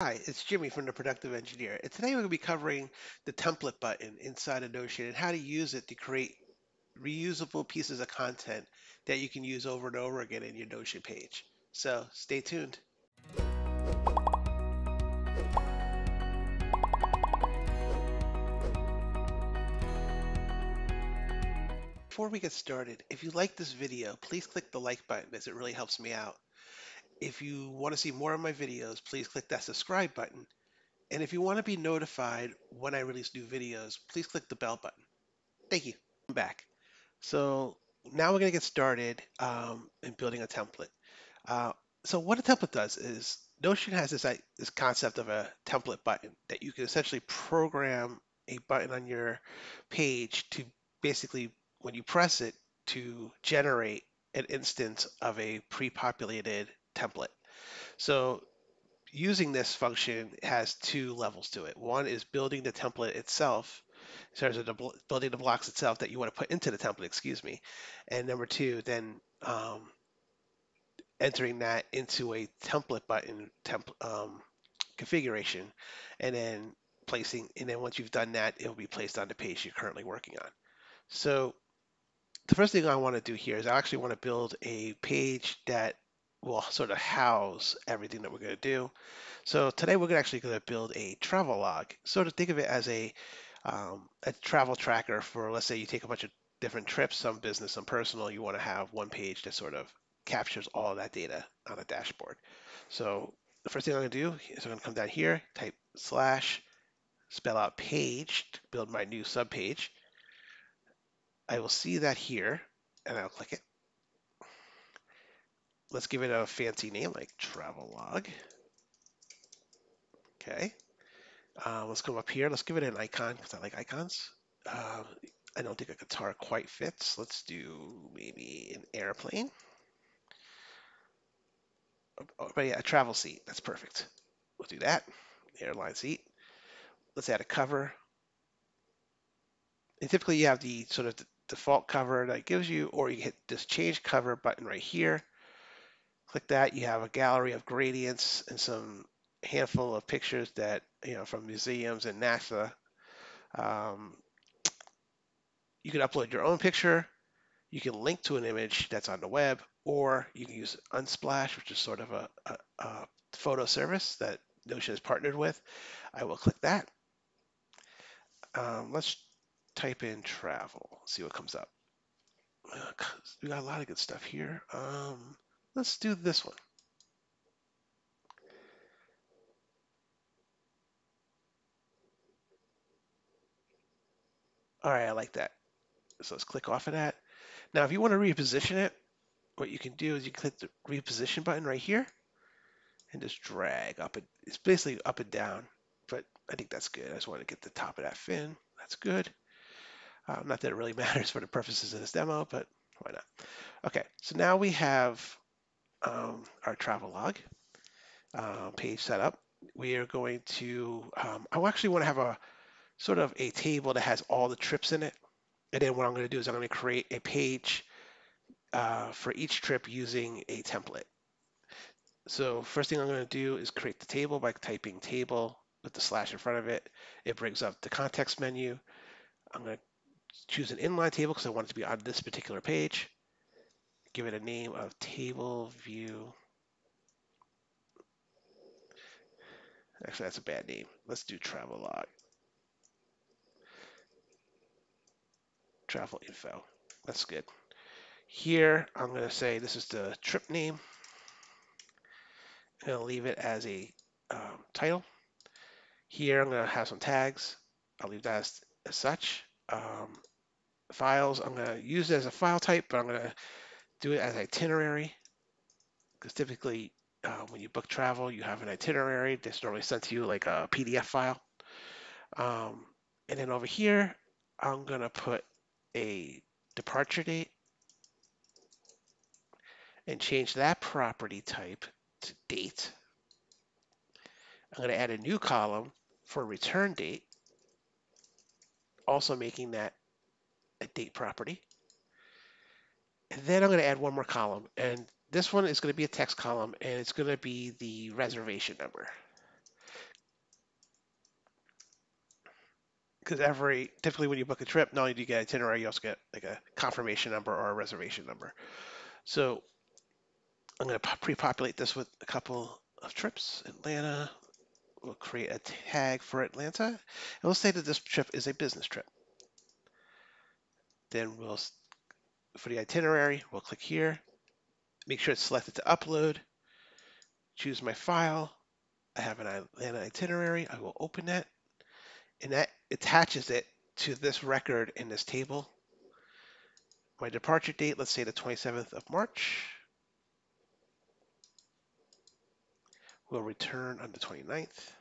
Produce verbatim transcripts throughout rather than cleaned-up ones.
Hi, it's Jimmy from The Productive Engineer, and today we're going to be covering the template button inside of Notion and how to use it to create reusable pieces of content that you can use over and over again in your Notion page. So stay tuned. Before we get started, if you like this video, please click the like button as it really helps me out. If you want to see more of my videos, please click that subscribe button. And if you want to be notified when I release new videos, please click the bell button. Thank you. I'm back. So now we're going to get started um, in building a template. Uh, so what a template does is Notion has this, like, this concept of a template button that you can essentially program a button on your page to basically, when you press it, to generate an instance of a pre-populated template. So using this function has two levels to it. One is building the template itself, in terms of the building the blocks itself that you want to put into the template, excuse me. And number two, then um, entering that into a template button temp, um, configuration, and then placing, and then once you've done that, it will be placed on the page you're currently working on. So the first thing I want to do here is I actually want to build a page that will sort of house everything that we're going to do. So today we're actually going to build a travel log. Sort of think of it as a um, a travel tracker for, let's say you take a bunch of different trips, some business, some personal. You want to have one page that sort of captures all of that data on a dashboard. So the first thing I'm going to do is I'm going to come down here, type slash, spell out page to build my new sub page. I will see that here and I'll click it. Let's give it a fancy name like travel log. Okay, uh, let's come up here. Let's give it an icon because I like icons. Uh, I don't think a guitar quite fits. Let's do maybe an airplane. Oh, but yeah, a travel seat. That's perfect. We'll do that. Airline seat. Let's add a cover. And typically you have the sort of the default cover that it gives you, or you hit this change cover button right here. Click that, you have a gallery of gradients and some handful of pictures that, you know, from museums and NASA. Um, you can upload your own picture, you can link to an image that's on the web, or you can use Unsplash, which is sort of a, a, a photo service that Notion is partnered with. I will click that. Um, let's type in travel, see what comes up. We got a lot of good stuff here. Um, Let's do this one. All right, I like that. So let's click off of that. Now, if you want to reposition it, what you can do is you click the reposition button right here and just drag up. It. It's basically up and down, but I think that's good. I just want to get the top of that fin. That's good. Um, not that it really matters for the purposes of this demo, but why not? Okay, so now we have Um, our travel log uh, page set up. We are going to, um, I actually want to have a sort of a table that has all the trips in it. And then what I'm going to do is I'm going to create a page uh, for each trip using a template. So first thing I'm going to do is create the table by typing table with the slash in front of it. It brings up the context menu. I'm going to choose an inline table because I want it to be on this particular page. Give it a name of table view. Actually, that's a bad name. Let's do travel log. Travel info. That's good. Here, I'm going to say this is the trip name. I'm going to leave it as a um, title. Here, I'm going to have some tags. I'll leave that as, as such. Um, files, I'm going to use it as a file type, but I'm going to do it as itinerary, because typically uh, when you book travel, you have an itinerary that's normally sent to you like a P D F file. Um, and then over here, I'm going to put a departure date and change that property type to date. I'm going to add a new column for return date, also making that a date property. And then I'm going to add one more column, and this one is going to be a text column, and it's going to be the reservation number. because every typically when you book a trip, not only do you get an itinerary, you also get like a confirmation number or a reservation number. So I'm going to pre-populate this with a couple of trips. Atlanta, we'll create a tag for Atlanta, and we'll say that this trip is a business trip. Then we'll, for the itinerary, we'll click here, make sure it's selected to upload, choose my file. I have an Atlanta itinerary. I will open that, and that attaches it to this record in this table. My departure date, let's say the twenty-seventh of March. We'll return on the twenty-ninth.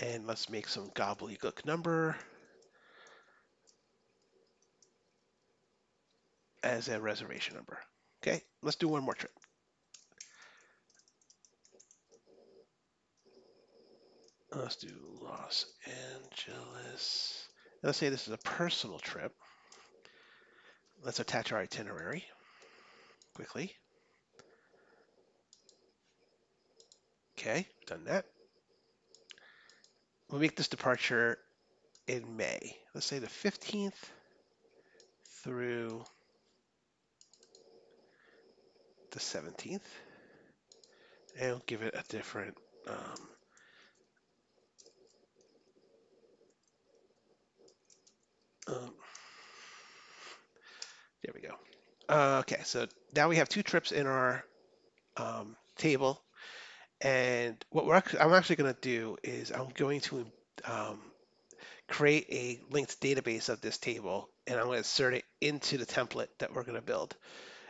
And let's make some gobbledygook number as a reservation number. Okay, let's do one more trip. Let's do Los Angeles. Let's say this is a personal trip. Let's attach our itinerary quickly. Okay, done that. We'll make this departure in May. Let's say the fifteenth through the seventeenth. And we'll give it a different um, Um, there we go. Uh, okay, so now we have two trips in our um, table, and what we're actually, I'm actually going to do is I'm going to um, create a linked database of this table, and I'm going to insert it into the template that we're going to build,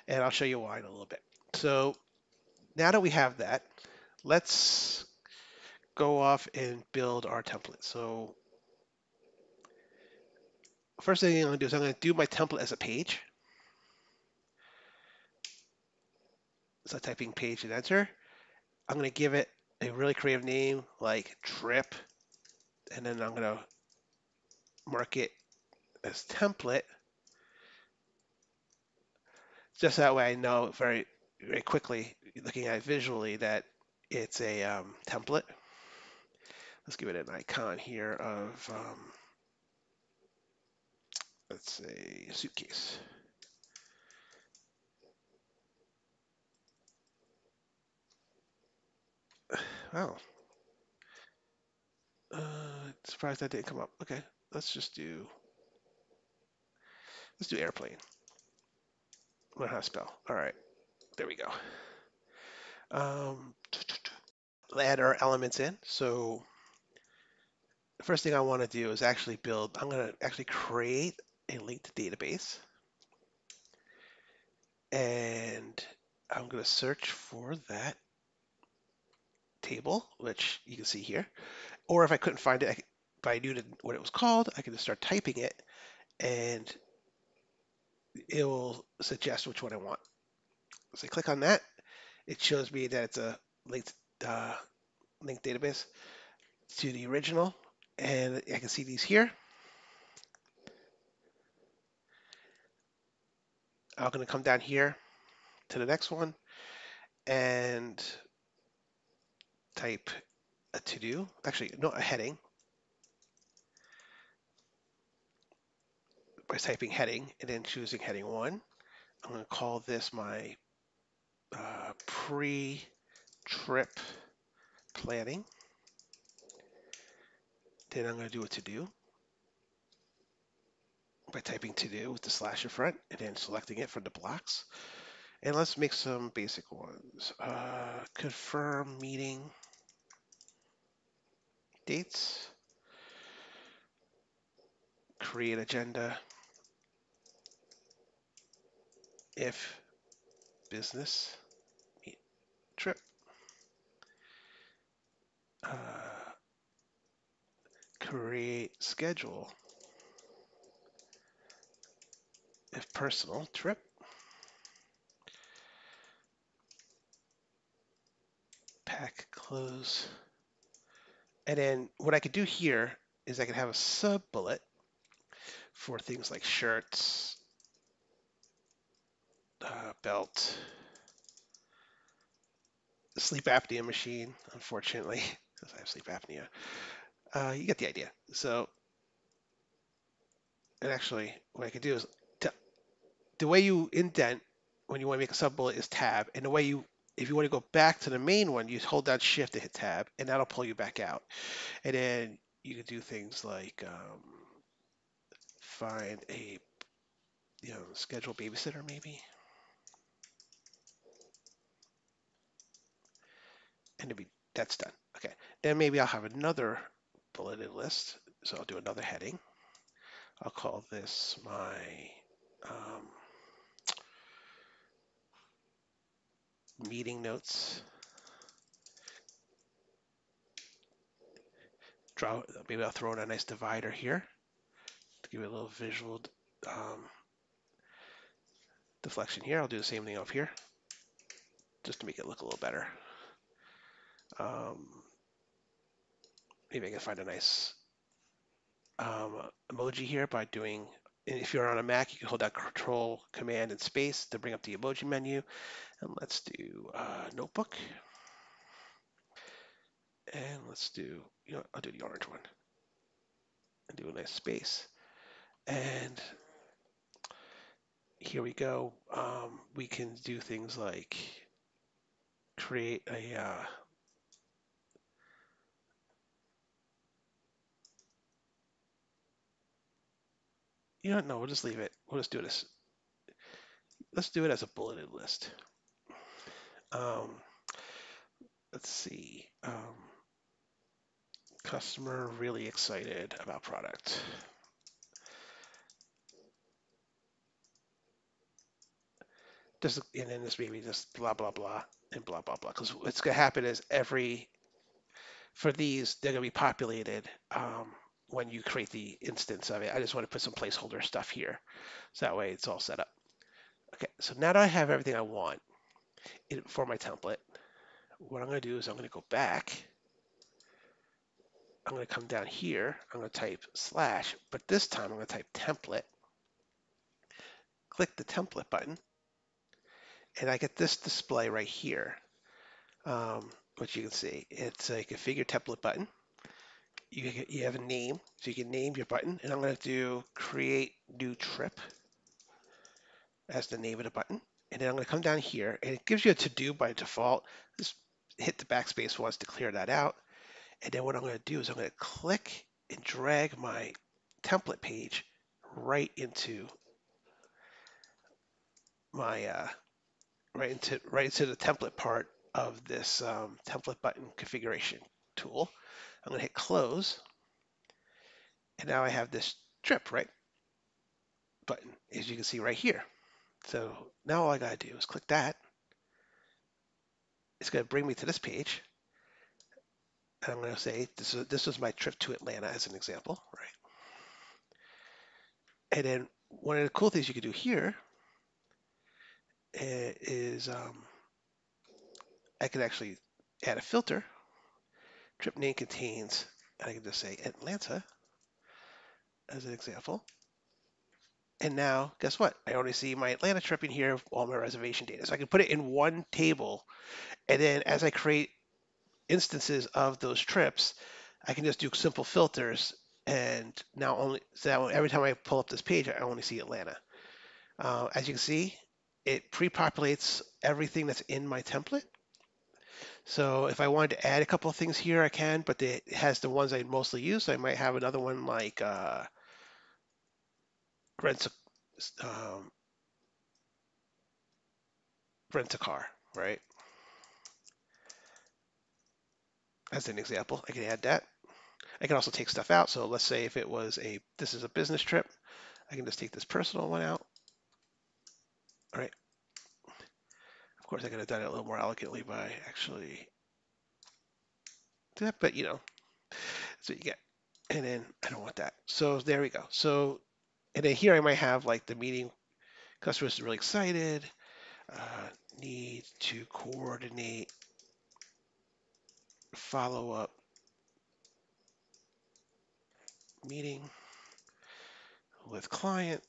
and I'll show you why in a little bit. So now that we have that, let's go off and build our template. So first thing I'm going to do is I'm going to do my template as a page. So typing page and enter. I'm going to give it a really creative name like trip, and then I'm going to mark it as template. Just that way I know very, very quickly, looking at it visually, that it's a um, template. Let's give it an icon here of... Um, let's say suitcase. Wow. Uh, surprised that didn't come up. Okay, let's just do, let's do airplane. I don't know how to spell. All right, there we go. Um, we'll add our elements in. So the first thing I want to do is actually build, I'm going to actually create a linked database, and I'm going to search for that table, which you can see here, or if I couldn't find it, I could, if I knew what it was called, I could just start typing it and it will suggest which one I want. So I click on that, it shows me that it's a linked, uh, linked database to the original, and I can see these here. I'm going to come down here to the next one and type a to-do, actually, no, a heading. By typing heading and then choosing heading one, I'm going to call this my uh, pre-trip planning. Then I'm going to do a to-do by typing to-do with the slash in front and then selecting it from the blocks. And let's make some basic ones. Uh, confirm meeting dates, create agenda, if business meet trip, uh, create schedule, if personal trip, pack close, and then what I could do here is I could have a sub bullet for things like shirts, uh, belt, sleep apnea machine, unfortunately, because I have sleep apnea, uh, you get the idea. So, and actually what I can do is, t the way you indent when you want to make a sub-bullet is tab, and the way you, if you want to go back to the main one, you hold down shift to hit tab, and that'll pull you back out. And then you can do things like um, find a, you know, schedule babysitter maybe. And it'll be, that's done. Okay, then maybe I'll have another bulleted list. So I'll do another heading. I'll call this my um, meeting notes. Draw, maybe I'll throw in a nice divider here to give it a little visual um, deflection here. I'll do the same thing up here just to make it look a little better. Um, maybe I can find a nice um, emoji here by doing, if you're on a Mac, you can hold that control, command, and space to bring up the emoji menu. And let's do uh, notebook. And let's do, you know, I'll do the orange one. And do a nice space. And here we go. Um, we can do things like create a, uh, you know, no, we'll just leave it. We'll just do this. Let's do it as a bulleted list. Um, let's see. Um, customer really excited about product. Just, and then this maybe just blah, blah, blah, and blah, blah, blah. Because what's going to happen is every, for these, they're going to be populated. Um, when you create the instance of it. I just want to put some placeholder stuff here. So that way it's all set up. Okay, so now that I have everything I want in, for my template, what I'm going to do is I'm going to go back. I'm going to come down here. I'm going to type slash, but this time I'm going to type template. Click the template button, and I get this display right here, um, which you can see. It's a configure template button. You, you have a name, so you can name your button, and I'm going to do create new trip as the name of the button, and then I'm going to come down here, and it gives you a to-do by default. Just hit the backspace once to clear that out, and then what I'm going to do is I'm going to click and drag my template page right into my uh, right into right into the template part of this um, template button configuration tool. I'm going to hit close, and now I have this trip right button, as you can see right here. So now all I got to do is click that. It's going to bring me to this page, and I'm going to say this is this was my trip to Atlanta as an example, right? And then one of the cool things you can do here is um, I can actually add a filter. Trip name contains, I can just say Atlanta as an example. And now, guess what? I only see my Atlanta trip in here, all my reservation data. So I can put it in one table. And then as I create instances of those trips, I can just do simple filters. And now only, so every time I pull up this page, I only see Atlanta. Uh, as you can see, it pre-populates everything that's in my template. So if I wanted to add a couple of things here, I can, but it has the ones I mostly use. So I might have another one like uh, rent, a, um, rent a car, right? As an example, I can add that. I can also take stuff out. So let's say if it was a, this is a business trip, I can just take this personal one out. All right. Of course, I could have done it a little more elegantly by actually do that, but you know, that's what you get. And then I don't want that. So there we go. So, and then here I might have like the meeting, customers are really excited, uh, need to coordinate follow-up meeting with client.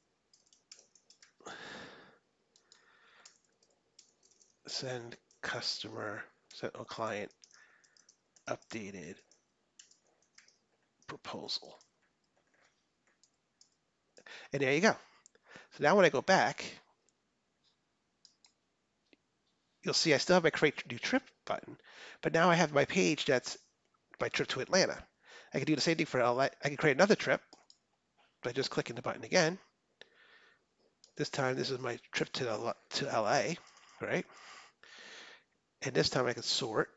Send customer, send a client updated proposal. And there you go. So now when I go back, you'll see I still have my create new trip button, but now I have my page that's my trip to Atlanta. I can do the same thing for L A. I can create another trip by just clicking the button again. This time, this is my trip to L A, right? And this time I can sort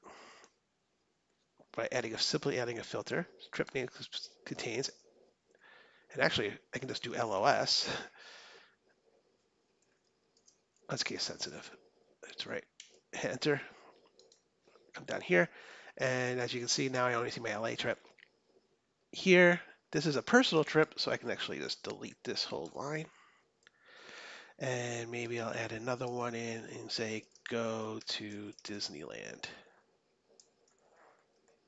by adding a, simply adding a filter. Trip name contains, and actually I can just do L O S. That's case sensitive. That's right. Hit enter. Come down here. And as you can see, now I only see my L A trip. Here, this is a personal trip, so I can actually just delete this whole line. And maybe I'll add another one in and say, go to Disneyland.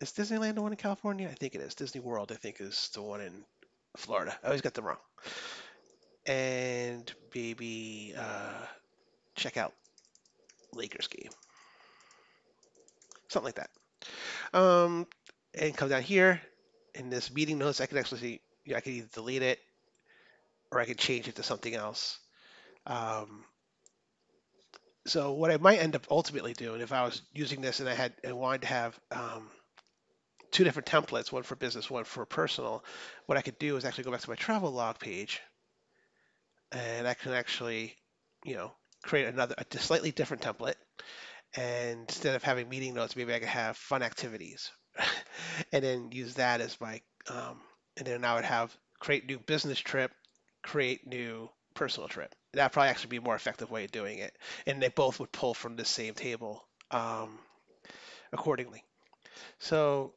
Is Disneyland the one in California? I think it is. Disney World, I think, is the one in Florida. I always got them wrong. And maybe uh, check out Lakers game. Something like that. Um, and come down here. In this meeting notes, I can actually see, you know, I can either delete it or I can change it to something else. Um, so what I might end up ultimately doing, if I was using this and I had and wanted to have um, two different templates, one for business, one for personal, what I could do is actually go back to my travel log page, and I can actually, you know, create another, a slightly different template. And instead of having meeting notes, maybe I could have fun activities, and then use that as my, um, and then I would have create new business trip, create new personal trip. That probably actually be a more effective way of doing it. And they both would pull from the same table um, accordingly. So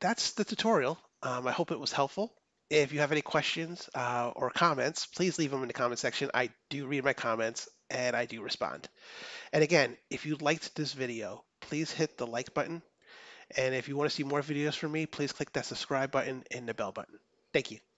that's the tutorial. Um, I hope it was helpful. If you have any questions uh, or comments, please leave them in the comment section. I do read my comments and I do respond. And again, if you liked this video, please hit the like button. And if you want to see more videos from me, please click that subscribe button and the bell button. Thank you.